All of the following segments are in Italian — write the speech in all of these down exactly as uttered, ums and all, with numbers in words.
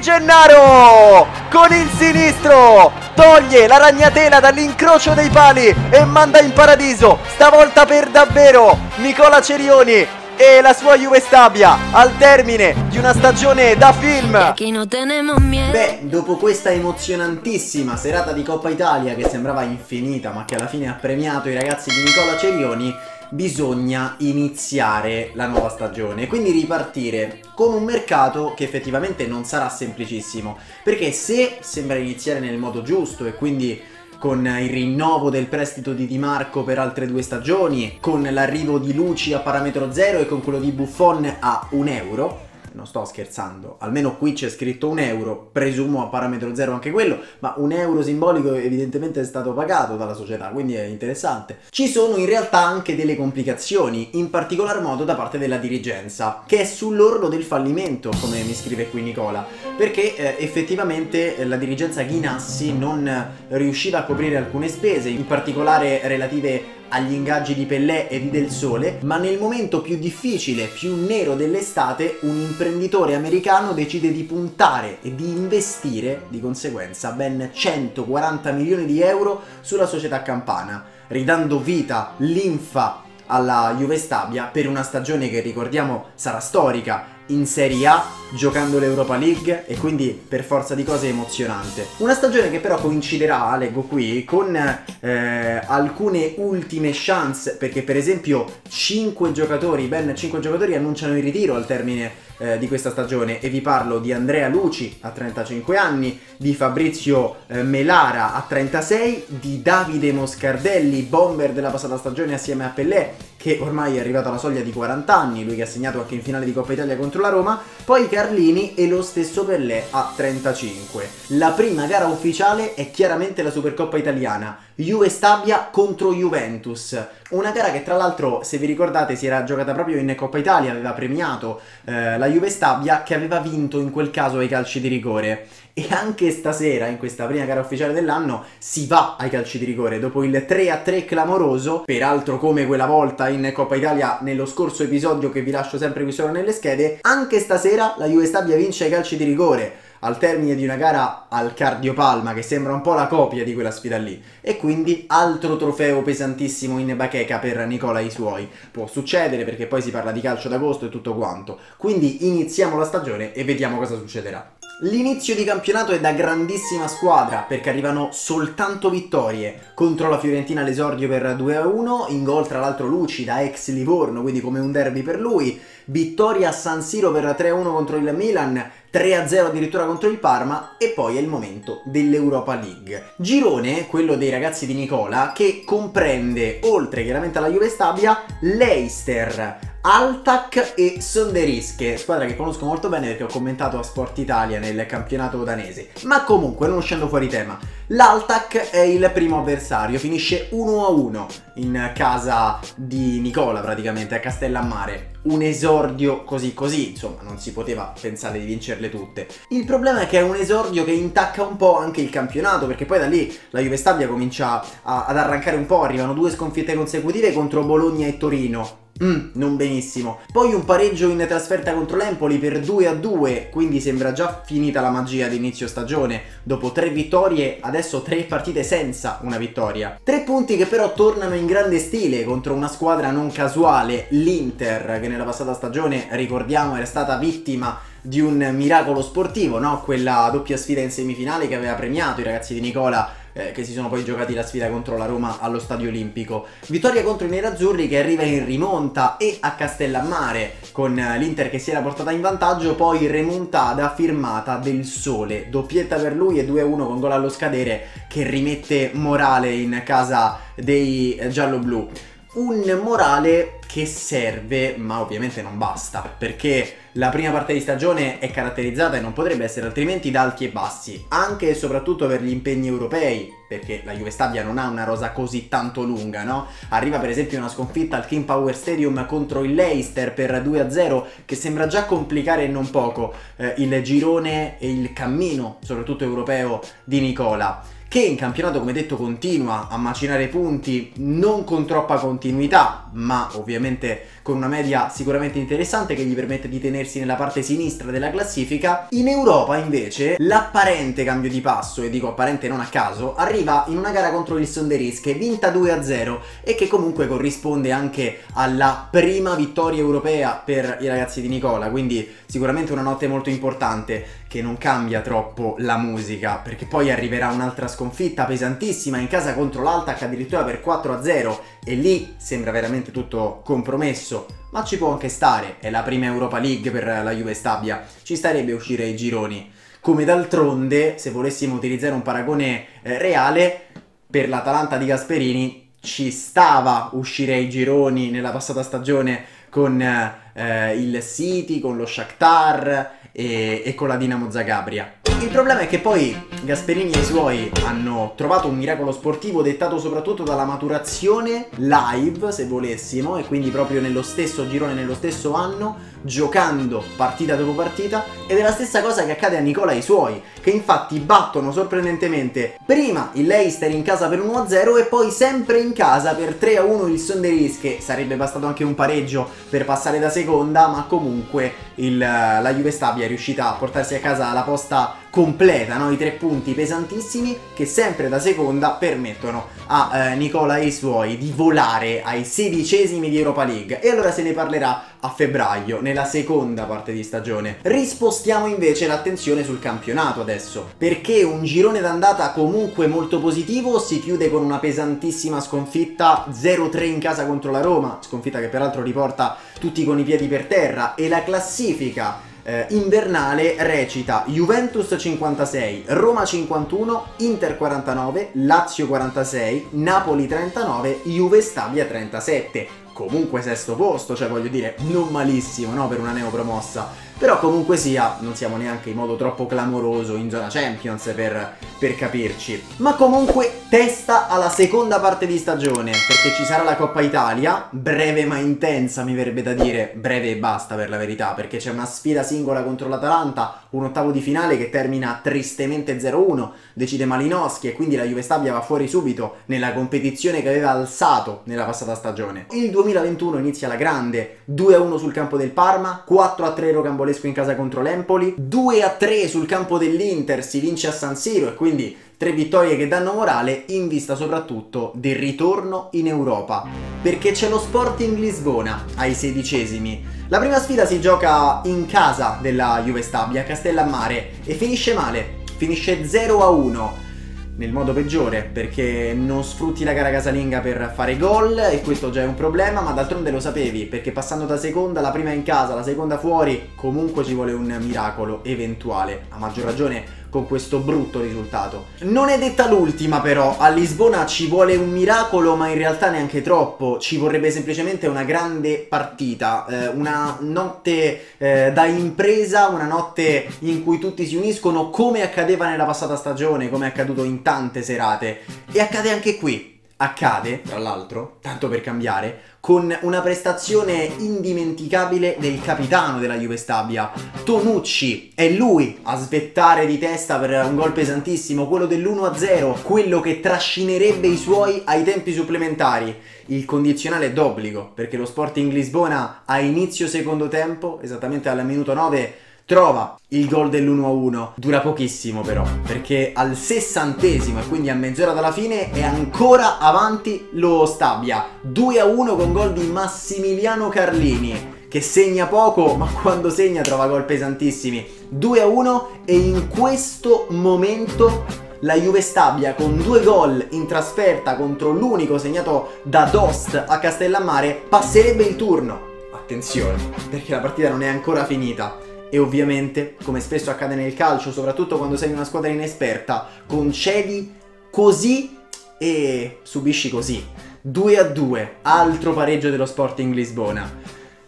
Gennaro con il sinistro toglie la ragnatela dall'incrocio dei pali e manda in paradiso, stavolta per davvero, Nicola Cerioni e la sua Juve Stabia al termine di una stagione da film. Beh, dopo questa emozionantissima serata di Coppa Italia che sembrava infinita ma che alla fine ha premiato i ragazzi di Nicola Cerioni, bisogna iniziare la nuova stagione, quindi ripartire con un mercato che effettivamente non sarà semplicissimo, perché se sembra iniziare nel modo giusto e quindi con il rinnovo del prestito di Di Marco per altre due stagioni, con l'arrivo di Luci a parametro zero e con quello di Buffon a un euro, non sto scherzando, almeno qui c'è scritto un euro, presumo a parametro zero anche quello, ma un euro simbolico evidentemente è stato pagato dalla società, quindi è interessante. Ci sono in realtà anche delle complicazioni, in particolar modo da parte della dirigenza, che è sull'orlo del fallimento, come mi scrive qui Nicola, perché eh, effettivamente la dirigenza Ghinassi non riusciva a coprire alcune spese, in particolare relative agli ingaggi di Pellè e di Del Sole, ma nel momento più difficile, più nero dell'estate, un imprenditore americano decide di puntare e di investire di conseguenza ben centoquaranta milioni di euro sulla società campana, ridando vita, linfa alla Juve Stabia per una stagione che, ricordiamo, sarà storica, in Serie A, giocando l'Europa League e quindi per forza di cose emozionante. Una stagione che però coinciderà, leggo qui, con eh, alcune ultime chance, perché per esempio cinque giocatori, ben cinque giocatori annunciano il ritiro al termine eh, di questa stagione, e vi parlo di Andrea Luci a trentacinque anni, di Fabrizio eh, Melara a trentasei, di Davide Moscardelli, bomber della passata stagione assieme a Pellè, che ormai è arrivato alla soglia di quaranta anni, lui che ha segnato anche in finale di Coppa Italia contro la Roma, poi Carlini e lo stesso Pellè a trentacinque. La prima gara ufficiale è chiaramente la Supercoppa Italiana, Juve Stabia contro Juventus, una gara che tra l'altro, se vi ricordate, si era giocata proprio in Coppa Italia, aveva premiato eh, la Juve Stabia, che aveva vinto in quel caso ai calci di rigore. E anche stasera, in questa prima gara ufficiale dell'anno, si va ai calci di rigore dopo il tre a tre clamoroso, peraltro come quella volta in Coppa Italia nello scorso episodio che vi lascio sempre qui solo nelle schede. Anche stasera la Juve Stabia vince ai calci di rigore al termine di una gara al cardiopalma che sembra un po' la copia di quella sfida lì, e quindi altro trofeo pesantissimo in bacheca per Nicola e i suoi. Può succedere, perché poi si parla di calcio d'agosto e tutto quanto, quindi iniziamo la stagione e vediamo cosa succederà. L'inizio di campionato è da grandissima squadra, perché arrivano soltanto vittorie. Contro la Fiorentina l'esordio per due a uno, in gol tra l'altro Luci da ex Livorno, quindi come un derby per lui. Vittoria a San Siro per tre a uno contro il Milan, tre a zero addirittura contro il Parma, e poi è il momento dell'Europa League. Girone, quello dei ragazzi di Nicola, che comprende, oltre chiaramente alla Juve Stabia, Leicester, Altac e Sønderjyske, squadra che conosco molto bene perché ho commentato a Sport Italia nel campionato danese. Ma comunque, non uscendo fuori tema, l'Altac è il primo avversario, finisce uno a uno in casa di Nicola, praticamente a Castellammare. Un esordio così così, insomma, non si poteva pensare di vincerle tutte. Il problema è che è un esordio che intacca un po' anche il campionato, perché poi da lì la Juve Stabia comincia a, ad arrancare un po', arrivano due sconfitte consecutive contro Bologna e Torino. Mm, non benissimo. Poi un pareggio in trasferta contro l'Empoli per due a due, quindi sembra già finita la magia di inizio stagione. Dopo tre vittorie, adesso tre partite senza una vittoria. Tre punti che però tornano in grande stile contro una squadra non casuale, l'Inter, che nella passata stagione, ricordiamo, era stata vittima di un miracolo sportivo, no? Quella doppia sfida in semifinale che aveva premiato i ragazzi di Nicola, eh, che si sono poi giocati la sfida contro la Roma allo Stadio Olimpico. Vittoria contro i nerazzurri, che arriva in rimonta, e a Castellammare con l'Inter che si era portata in vantaggio, poi remontata firmata Del Sole, doppietta per lui e due a uno con gol allo scadere che rimette morale in casa dei gialloblu. Un morale che serve, ma ovviamente non basta, perché la prima parte di stagione è caratterizzata, e non potrebbe essere altrimenti, da alti e bassi, anche e soprattutto per gli impegni europei, perché la Juve Stabia non ha una rosa così tanto lunga, no? Arriva per esempio una sconfitta al King Power Stadium contro il Leicester per due a zero, che sembra già complicare, e non poco, eh, il girone e il cammino, soprattutto europeo, di Nicola. che in campionato, come detto, continua a macinare punti, non con troppa continuità, ma ovviamente con una media sicuramente interessante che gli permette di tenersi nella parte sinistra della classifica. In Europa invece l'apparente cambio di passo, e dico apparente non a caso, arriva in una gara contro il Sønderjyske vinta due a zero e che comunque corrisponde anche alla prima vittoria europea per i ragazzi di Nicola, quindi sicuramente una notte molto importante che non cambia troppo la musica, perché poi arriverà un'altra sconfitta pesantissima in casa contro l'Altac addirittura per quattro a zero e lì sembra veramente tutto compromesso, ma ci può anche stare, è la prima Europa League per la Juve Stabia, ci starebbe uscire ai gironi. Come d'altronde, se volessimo utilizzare un paragone eh, reale, per l'Atalanta di Gasperini ci stava uscire ai gironi nella passata stagione con eh, il City, con lo Shakhtar e, e con la Dinamo Zagabria. Il problema è che poi Gasperini e i suoi hanno trovato un miracolo sportivo dettato soprattutto dalla maturazione live, se volessimo, e quindi proprio nello stesso girone, nello stesso anno, giocando partita dopo partita, ed è la stessa cosa che accade a Nicola e i suoi, che infatti battono sorprendentemente prima il Leicester in casa per uno a zero e poi sempre in casa per tre a uno il Sønderjyske. Sarebbe bastato anche un pareggio per passare da seconda, ma comunque il, la Juve Stabia è riuscita a portarsi a casa la posta completa, no? I tre punti pesantissimi che sempre da seconda permettono a eh, Nicola e i suoi di volare ai sedicesimi di Europa League, e allora se ne parlerà a febbraio, nella seconda parte di stagione. Rispostiamo invece l'attenzione sul campionato adesso, perché un girone d'andata comunque molto positivo si chiude con una pesantissima sconfitta zero tre in casa contro la Roma, sconfitta che peraltro riporta tutti con i piedi per terra, e la classifica Eh, invernale recita Juventus cinquantasei, Roma cinquantuno, Inter quarantanove, Lazio quarantasei, Napoli trentanove, Juve Stabia trentasette. Comunque sesto posto, cioè voglio dire non malissimo, no, per una neopromossa. Però comunque sia, non siamo neanche in modo troppo clamoroso in zona Champions per, per capirci. Ma comunque testa alla seconda parte di stagione, perché ci sarà la Coppa Italia, breve ma intensa mi verrebbe da dire, breve e basta per la verità, perché c'è una sfida singola contro l'Atalanta, un ottavo di finale che termina tristemente zero uno, decide Malinowski e quindi la Juve Stabia va fuori subito nella competizione che aveva alzato nella passata stagione. Il duemilaventuno inizia la grande, due a uno sul campo del Parma, quattro a tre rocambolesco in casa contro l'Empoli, due a tre sul campo dell'Inter, si vince a San Siro e quindi tre vittorie che danno morale in vista soprattutto del ritorno in Europa, perché c'è lo Sporting Lisbona ai sedicesimi. La prima sfida si gioca in casa della Juve Stabia, Castellammare, e finisce male, finisce zero a uno. Nel modo peggiore, perché non sfrutti la gara casalinga per fare gol, e questo già è un problema, ma d'altronde lo sapevi, perché passando da seconda, la prima in casa, la seconda fuori, comunque ci vuole un miracolo eventuale, a maggior ragione con questo brutto risultato. Non è detta l'ultima però, a Lisbona ci vuole un miracolo, ma in realtà neanche troppo, ci vorrebbe semplicemente una grande partita, eh, una notte eh, da impresa, una notte in cui tutti si uniscono, come accadeva nella passata stagione, come è accaduto in tante serate, e accade anche qui. Accade, tra l'altro, tanto per cambiare, con una prestazione indimenticabile del capitano della Juve Stabia, Tonucci. È lui a svettare di testa per un gol pesantissimo, quello dell'uno a zero, quello che trascinerebbe i suoi ai tempi supplementari. Il condizionale è d'obbligo, perché lo Sporting Lisbona a inizio secondo tempo, esattamente al minuto nove, trova il gol dell'uno a uno, dura pochissimo però, perché al sessantesimo e quindi a mezz'ora dalla fine è ancora avanti lo Stabia, due a uno con gol di Massimiliano Carlini, che segna poco ma quando segna trova gol pesantissimi, due a uno, e in questo momento la Juve Stabia con due gol in trasferta contro l'unico segnato da Dost a Castellammare passerebbe il turno. Attenzione, perché la partita non è ancora finita. E ovviamente, come spesso accade nel calcio, soprattutto quando sei una squadra inesperta, concedi così e subisci così. due a due, altro pareggio dello Sporting Lisbona.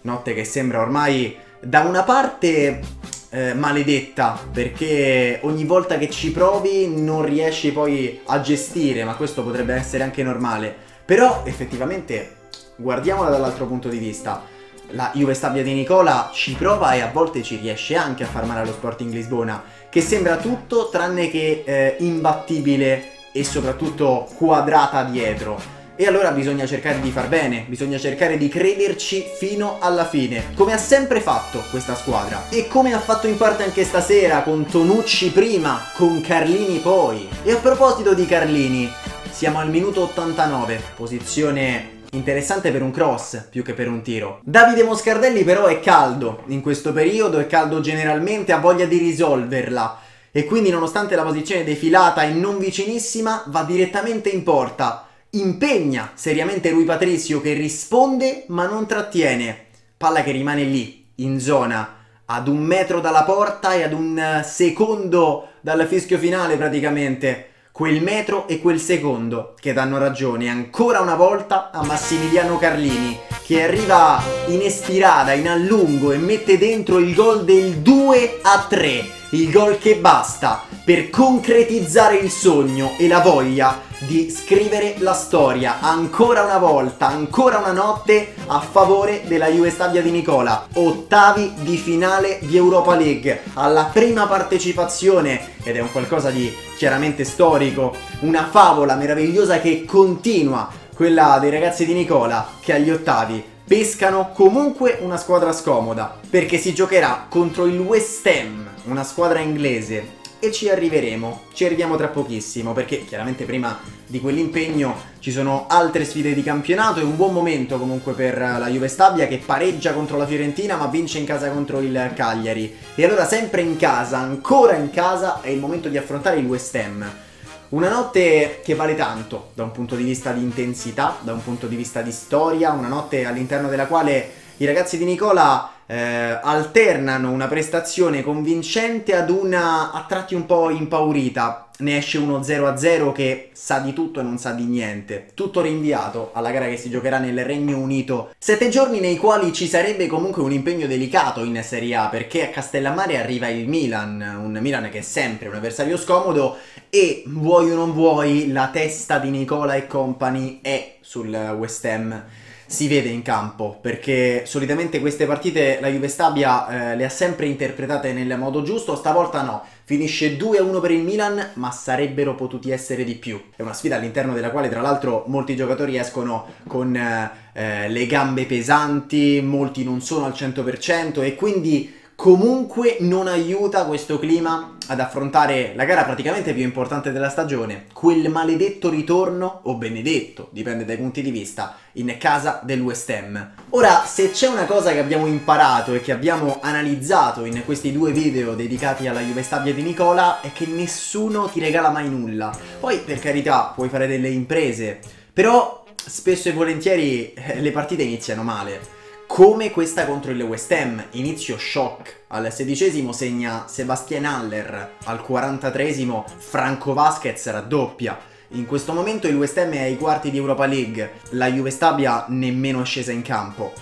Notte che sembra ormai da una parte eh, maledetta, perché ogni volta che ci provi non riesci poi a gestire, ma questo potrebbe essere anche normale. Però effettivamente, guardiamola dall'altro punto di vista. La Juve Stabia di Nicola ci prova e a volte ci riesce anche a far male allo Sporting Lisbona, che sembra tutto tranne che eh, imbattibile e soprattutto quadrata dietro. E allora bisogna cercare di far bene, bisogna cercare di crederci fino alla fine, come ha sempre fatto questa squadra e come ha fatto in parte anche stasera, con Tonucci prima, con Carlini poi. E a proposito di Carlini, siamo al minuto ottantanove, posizione interessante per un cross più che per un tiro. Davide Moscardelli però è caldo in questo periodo, è caldo generalmente, ha voglia di risolverla e quindi, nonostante la posizione defilata e non vicinissima, va direttamente in porta. Impegna seriamente Rui Patricio, che risponde ma non trattiene. Palla che rimane lì, in zona, ad un metro dalla porta e ad un secondo dal fischio finale praticamente. Quel metro e quel secondo che danno ragione ancora una volta a Massimiliano Carlini, che arriva in estirada, in allungo, e mette dentro il gol del due a tre. Il gol che basta per concretizzare il sogno e la voglia di scrivere la storia ancora una volta, ancora una notte a favore della Juve Stabia di Nicola. Ottavi di finale di Europa League, alla prima partecipazione, ed è un qualcosa di chiaramente storico, una favola meravigliosa che continua, quella dei ragazzi di Nicola, che agli ottavi pescano comunque una squadra scomoda, perché si giocherà contro il West Ham, una squadra inglese. E ci arriveremo, ci arriviamo tra pochissimo, perché chiaramente prima di quell'impegno ci sono altre sfide di campionato. È un buon momento comunque per la Juve Stabia, che pareggia contro la Fiorentina ma vince in casa contro il Cagliari. E allora, sempre in casa, ancora in casa, è il momento di affrontare il West Ham. Una notte che vale tanto da un punto di vista di intensità, da un punto di vista di storia, una notte all'interno della quale i ragazzi di Nicola eh, alternano una prestazione convincente ad una a tratti un po' impaurita. Ne esce uno zero a zero che sa di tutto e non sa di niente. Tutto rinviato alla gara che si giocherà nel Regno Unito. Sette giorni nei quali ci sarebbe comunque un impegno delicato in Serie A, perché a Castellammare arriva il Milan, un Milan che è sempre un avversario scomodo e, vuoi o non vuoi, la testa di Nicola e compagni è sul West Ham. Si vede in campo, perché solitamente queste partite la Juve Stabia eh, le ha sempre interpretate nel modo giusto. Stavolta no, finisce due a uno per il Milan, ma sarebbero potuti essere di più. È una sfida all'interno della quale tra l'altro molti giocatori escono con eh, le gambe pesanti, molti non sono al cento per cento, e quindi comunque non aiuta questo clima ad affrontare la gara praticamente più importante della stagione, quel maledetto ritorno, o benedetto, dipende dai punti di vista, in casa del West Ham. Ora, se c'è una cosa che abbiamo imparato e che abbiamo analizzato in questi due video dedicati alla Juve Stabia di Nicola, è che nessuno ti regala mai nulla. Poi, per carità, puoi fare delle imprese, però spesso e volentieri le partite iniziano male. Come questa contro il West Ham, inizio shock. Al sedicesimo segna Sebastian Haller, al quarantatreesimo Franco Vasquez raddoppia. In questo momento il West Ham è ai quarti di Europa League, la Juve Stabia nemmeno è scesa in campo.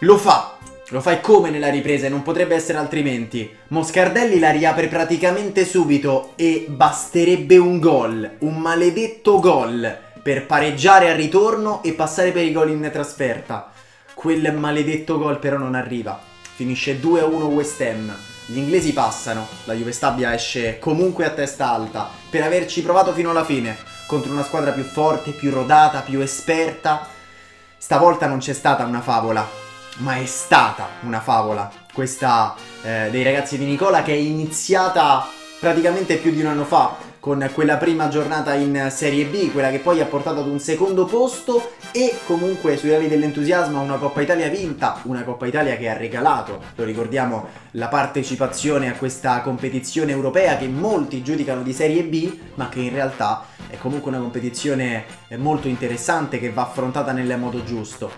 Lo fa, lo fa e come nella ripresa, e non potrebbe essere altrimenti. Moscardelli la riapre praticamente subito e basterebbe un gol, un maledetto gol, per pareggiare al ritorno e passare per i gol in trasferta. Quel maledetto gol però non arriva, finisce due a uno West Ham, gli inglesi passano, la Juve Stabia esce comunque a testa alta per averci provato fino alla fine, contro una squadra più forte, più rodata, più esperta. Stavolta non c'è stata una favola, ma è stata una favola, questa eh, dei ragazzi di Nicola, che è iniziata praticamente più di un anno fa, con quella prima giornata in Serie B, quella che poi ha portato ad un secondo posto e comunque sui livelli dell'entusiasmo a una Coppa Italia vinta, una Coppa Italia che ha regalato, lo ricordiamo, la partecipazione a questa competizione europea che molti giudicano di Serie B, ma che in realtà è comunque una competizione molto interessante che va affrontata nel modo giusto.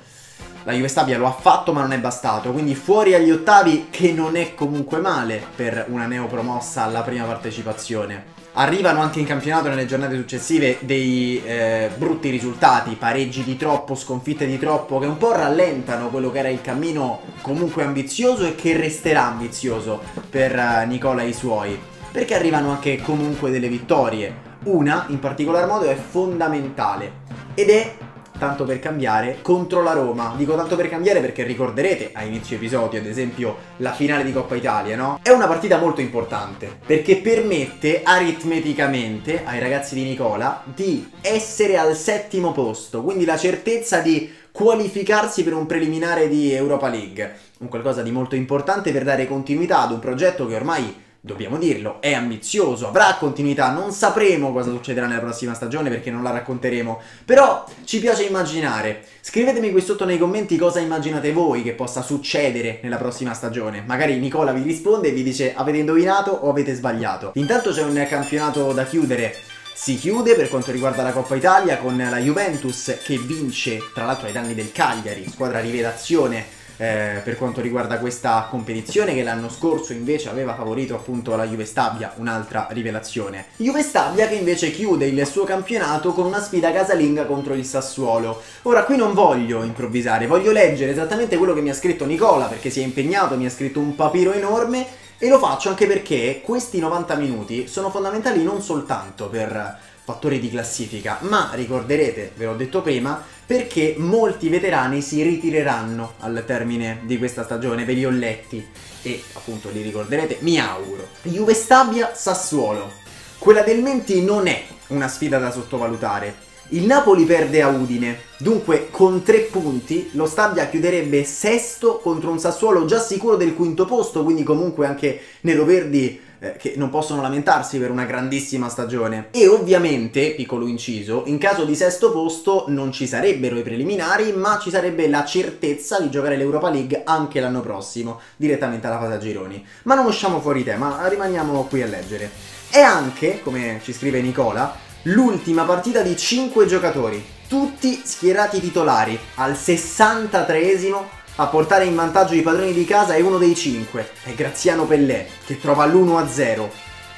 La Juve Stabia lo ha fatto ma non è bastato, quindi fuori agli ottavi, che non è comunque male per una neopromossa alla prima partecipazione. Arrivano anche in campionato nelle giornate successive dei eh, brutti risultati, pareggi di troppo, sconfitte di troppo, che un po' rallentano quello che era il cammino comunque ambizioso e che resterà ambizioso per eh, Nicola e i suoi, perché arrivano anche comunque delle vittorie. Una in particolar modo è fondamentale ed è tanto per cambiare, contro la Roma. Dico tanto per cambiare perché ricorderete a inizio episodio, ad esempio, la finale di Coppa Italia, no? È una partita molto importante perché permette aritmeticamente ai ragazzi di Nicola di essere al settimo posto, quindi la certezza di qualificarsi per un preliminare di Europa League, un qualcosa di molto importante per dare continuità ad un progetto che ormai, dobbiamo dirlo, è ambizioso, avrà continuità, non sapremo cosa succederà nella prossima stagione perché non la racconteremo, però ci piace immaginare. Scrivetemi qui sotto nei commenti cosa immaginate voi che possa succedere nella prossima stagione, magari Nicola vi risponde e vi dice avete indovinato o avete sbagliato. Intanto c'è un campionato da chiudere. Si chiude per quanto riguarda la Coppa Italia con la Juventus che vince tra l'altro ai danni del Cagliari, squadra rivelazione eh, per quanto riguarda questa competizione che l'anno scorso invece aveva favorito appunto la Juve Stabia, un'altra rivelazione. Juve Stabia che invece chiude il suo campionato con una sfida casalinga contro il Sassuolo. Ora qui non voglio improvvisare, voglio leggere esattamente quello che mi ha scritto Nicola perché si è impegnato, mi ha scritto un papiro enorme. E lo faccio anche perché questi novanta minuti sono fondamentali non soltanto per fattori di classifica, ma ricorderete, ve l'ho detto prima, perché molti veterani si ritireranno al termine di questa stagione, ve li ho letti e appunto li ricorderete, mi auguro. Juve Stabia Sassuolo. Quella del Menti non è una sfida da sottovalutare. Il Napoli perde a Udine, dunque con tre punti lo Stabia chiuderebbe sesto contro un Sassuolo già sicuro del quinto posto, quindi comunque anche neroverdi eh, che non possono lamentarsi per una grandissima stagione. E ovviamente, piccolo inciso, in caso di sesto posto non ci sarebbero i preliminari, ma ci sarebbe la certezza di giocare l'Europa League anche l'anno prossimo, direttamente alla fase a gironi. Ma non usciamo fuori tema, rimaniamo qui a leggere. E anche, come ci scrive Nicola, l'ultima partita di cinque giocatori, tutti schierati titolari, al sessantatreesimo a portare in vantaggio i padroni di casa e uno dei cinque, è Graziano Pellè, che trova l'uno a zero.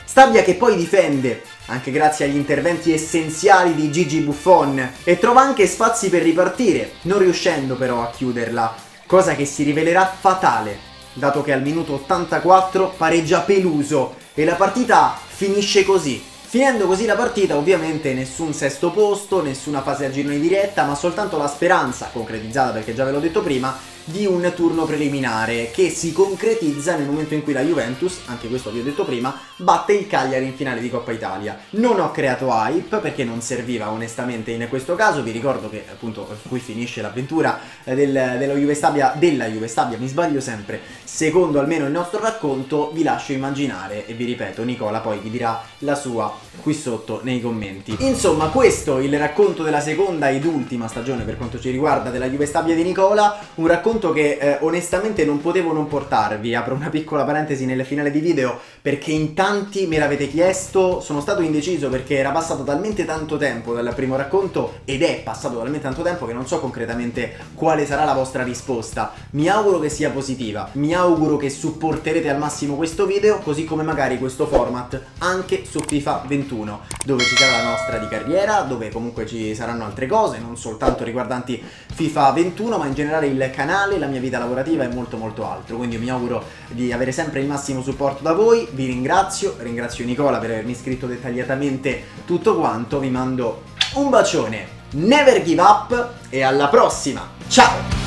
Stabia che poi difende, anche grazie agli interventi essenziali di Gigi Buffon, e trova anche spazi per ripartire, non riuscendo però a chiuderla, cosa che si rivelerà fatale, dato che al minuto ottantaquattro pareggia Peluso e la partita finisce così. Finendo così la partita, ovviamente nessun sesto posto, nessuna fase a gironi diretta, ma soltanto la speranza, concretizzata perché già ve l'ho detto prima, di un turno preliminare che si concretizza nel momento in cui la Juventus, anche questo vi ho detto prima, batte il Cagliari in finale di Coppa Italia. Non ho creato hype perché non serviva onestamente in questo caso, vi ricordo che appunto qui finisce l'avventura del, della Juve Stabia, della Juve Stabia, mi sbaglio sempre, secondo almeno il nostro racconto, vi lascio immaginare e vi ripeto, Nicola poi vi dirà la sua qui sotto nei commenti. Insomma, questo è il racconto della seconda ed ultima stagione per quanto ci riguarda della Juve Stabia di Nicola, un racconto che eh, onestamente non potevo non portarvi. Apro una piccola parentesi nel finale di video perché in tanti me l'avete chiesto, sono stato indeciso perché era passato talmente tanto tempo dal primo racconto ed è passato talmente tanto tempo che non so concretamente quale sarà la vostra risposta. Mi auguro che sia positiva, mi auguro che supporterete al massimo questo video, così come magari questo format anche su FIFA ventuno, dove ci sarà la nostra di carriera, dove comunque ci saranno altre cose non soltanto riguardanti FIFA ventuno ma in generale il canale, la mia vita lavorativa e molto molto altro. Quindi mi auguro di avere sempre il massimo supporto da voi, vi ringrazio, ringrazio Nicola per avermi scritto dettagliatamente tutto quanto, vi mando un bacione, never give up e alla prossima, ciao!